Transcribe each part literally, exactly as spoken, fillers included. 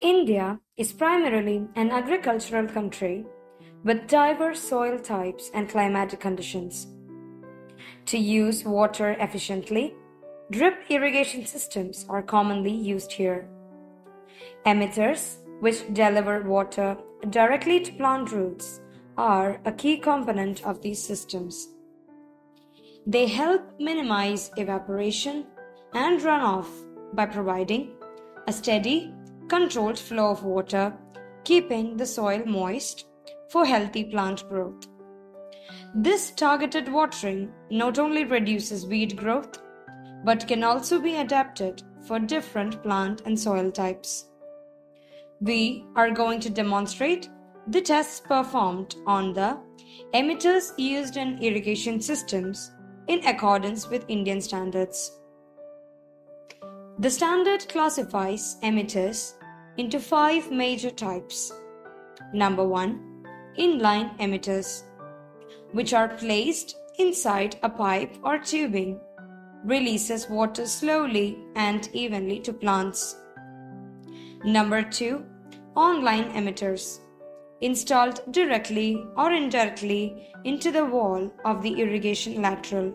India is primarily an agricultural country with diverse soil types and climatic conditions. To use water efficiently, drip irrigation systems are commonly used here. Emitters, which deliver water directly to plant roots, are a key component of these systems. They help minimize evaporation and runoff by providing a steady, controlled flow of water, keeping the soil moist for healthy plant growth. This targeted watering not only reduces weed growth, but can also be adapted for different plant and soil types. We are going to demonstrate the tests performed on the emitters used in irrigation systems in accordance with Indian standards. The standard classifies emitters into five major types. Number one, inline emitters, which are placed inside a pipe or tubing, releases water slowly and evenly to plants. Number two, online emitters, installed directly or indirectly into the wall of the irrigation lateral.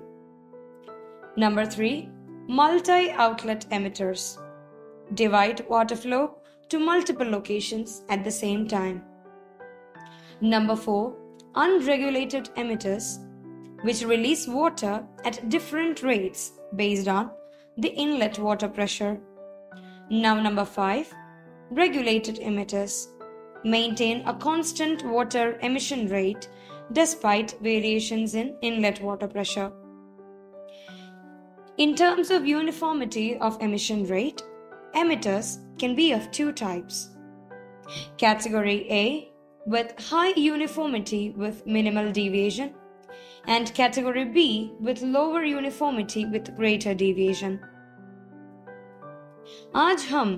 Number three, multi-outlet emitters, divide water flow to multiple locations at the same time. Number four, unregulated emitters, which release water at different rates based on the inlet water pressure. Now number five, regulated emitters maintain a constant water emission rate despite variations in inlet water pressure. In terms of uniformity of emission rate, emitters can be of two types. Category A, with high uniformity with minimal deviation, and Category B, with lower uniformity with greater deviation. आज हम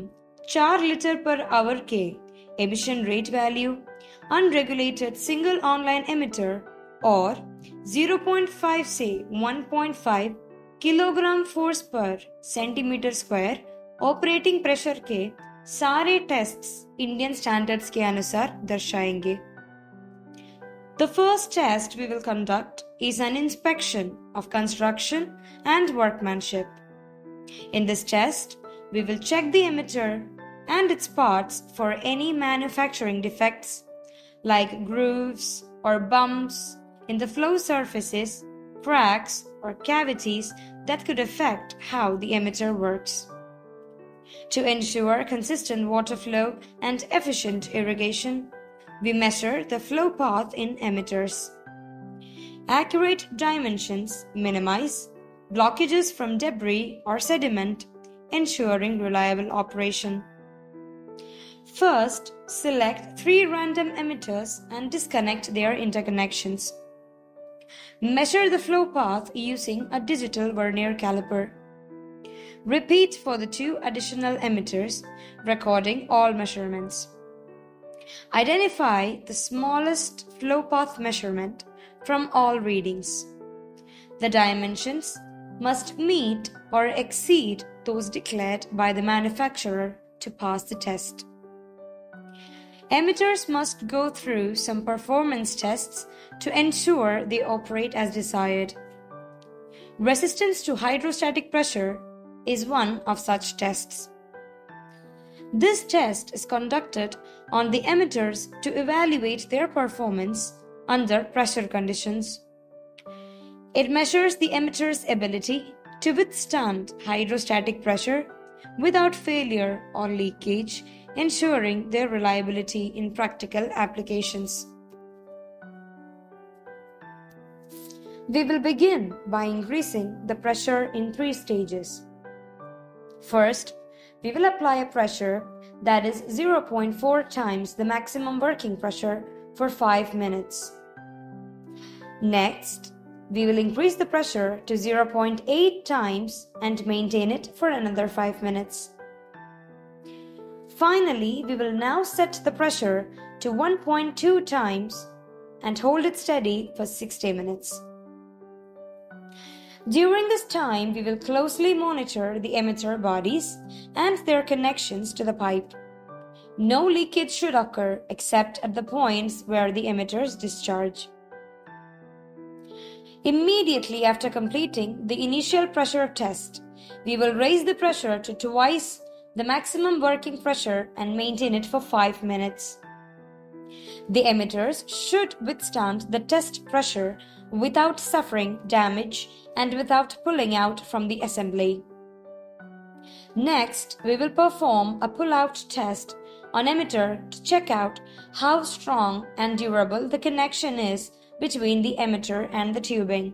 चार litre per hour के emission rate value, unregulated single online emitter और zero point five से one point five kilogram force पर centimetre square operating pressure के सारे tests Indian standards के अनुसार दर्शाएंगे. The first test we will conduct is an inspection of construction and workmanship. In this test, we will check the emitter and its parts for any manufacturing defects like grooves or bumps in the flow surfaces, cracks or cavities that could affect how the emitter works. To ensure consistent water flow and efficient irrigation, we measure the flow path in emitters. Accurate dimensions minimize blockages from debris or sediment, ensuring reliable operation. First, select three random emitters and disconnect their interconnections. Measure the flow path using a digital vernier caliper. Repeat for the two additional emitters, recording all measurements. Identify the smallest flow path measurement from all readings. The dimensions must meet or exceed those declared by the manufacturer to pass the test. Emitters must go through some performance tests to ensure they operate as desired. Resistance to hydrostatic pressure is one of such tests. This test is conducted on the emitters to evaluate their performance under pressure conditions. It measures the emitter's ability to withstand hydrostatic pressure without failure or leakage, ensuring their reliability in practical applications. We will begin by increasing the pressure in three stages. First, we will apply a pressure that is zero point four times the maximum working pressure for five minutes. Next, we will increase the pressure to zero point eight times and maintain it for another five minutes. Finally, we will now set the pressure to one point two times and hold it steady for sixty minutes. During this time, we will closely monitor the emitter bodies and their connections to the pipe, No leakage should occur except at the points where the emitters discharge. Immediately after completing the initial pressure test, we will raise the pressure to twice the maximum working pressure and maintain it for five minutes. The emitters should withstand the test pressure without suffering damage and without pulling out from the assembly. Next, we will perform a pull-out test on emitter to check out how strong and durable the connection is between the emitter and the tubing.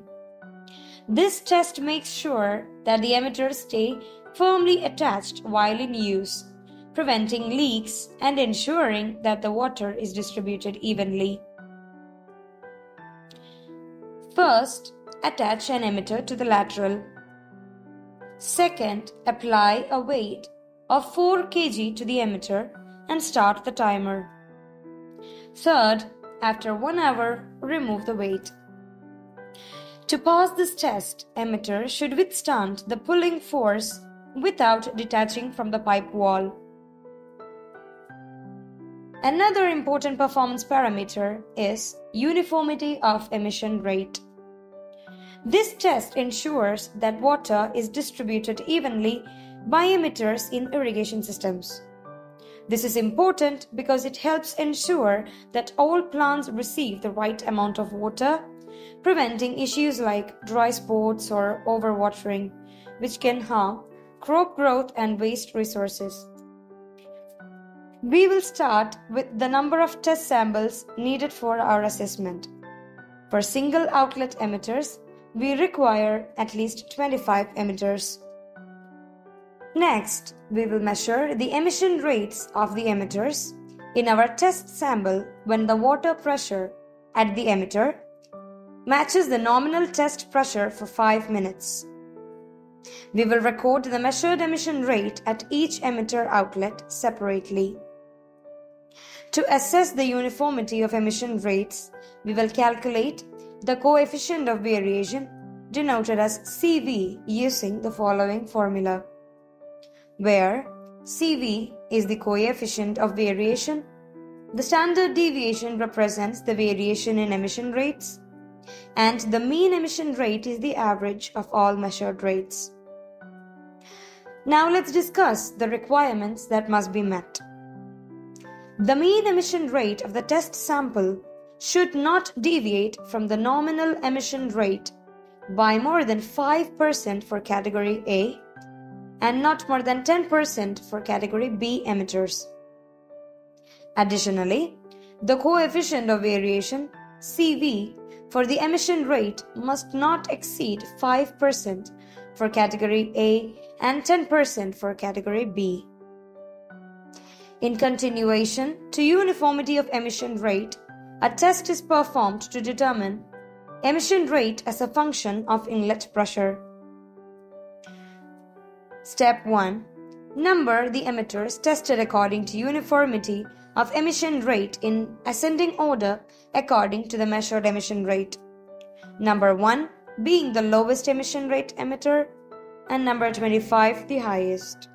This test makes sure that the emitters stay firmly attached while in use, preventing leaks and ensuring that the water is distributed evenly. First, attach an emitter to the lateral. Second, apply a weight of four kilograms to the emitter and start the timer. Third, after one hour, remove the weight. To pass this test, emitter should withstand the pulling force without detaching from the pipe wall. Another important performance parameter is uniformity of emission rate. This test ensures that water is distributed evenly by emitters in irrigation systems. This is important because it helps ensure that all plants receive the right amount of water, preventing issues like dry spots or overwatering, which can harm crop growth and waste resources. We will start with the number of test samples needed for our assessment. For single outlet emitters, we require at least twenty-five emitters. Next, we will measure the emission rates of the emitters in our test sample when the water pressure at the emitter matches the nominal test pressure for five minutes. We will record the measured emission rate at each emitter outlet separately. To assess the uniformity of emission rates, we will calculate the coefficient of variation, denoted as C V, using the following formula, where C V is the coefficient of variation, the standard deviation represents the variation in emission rates, and the mean emission rate is the average of all measured rates. Now let's discuss the requirements that must be met. The mean emission rate of the test sample should not deviate from the nominal emission rate by more than five percent for category A and not more than ten percent for category B emitters. Additionally, the coefficient of variation, C V, for the emission rate must not exceed five percent for category A and ten percent for category B. In continuation to uniformity of emission rate, a test is performed to determine emission rate as a function of inlet pressure. Step one. Number the emitters tested according to uniformity of emission rate in ascending order according to the measured emission rate. Number one being the lowest emission rate emitter and number twenty-five the highest.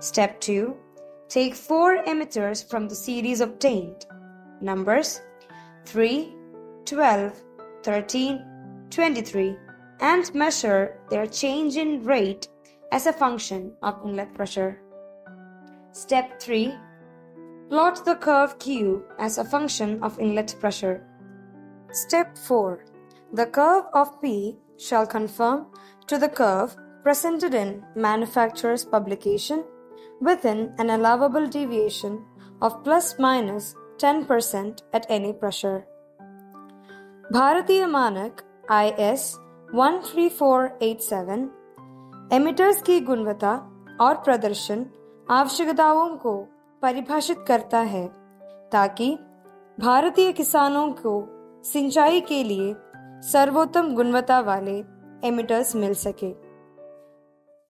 Step two. Take four emitters from the series obtained. Numbers three, twelve, thirteen, twenty-three and measure their change in rate as a function of inlet pressure. Step three. Plot the curve Q as a function of inlet pressure. Step four. The curve of P shall conform to the curve presented in manufacturer's publication within an allowable deviation of plus minus ten percent at any pressure. Bharatiya Manak I S one three four eight seven emitters की गुणवत्ता और प्रदर्शन आवश्यकताओं को परिभाषित करता है ताकि भारतीय किसानों को सिंचाई के लिए सर्वोत्तम गुणवत्ता वाले एमिटर्स मिल सके।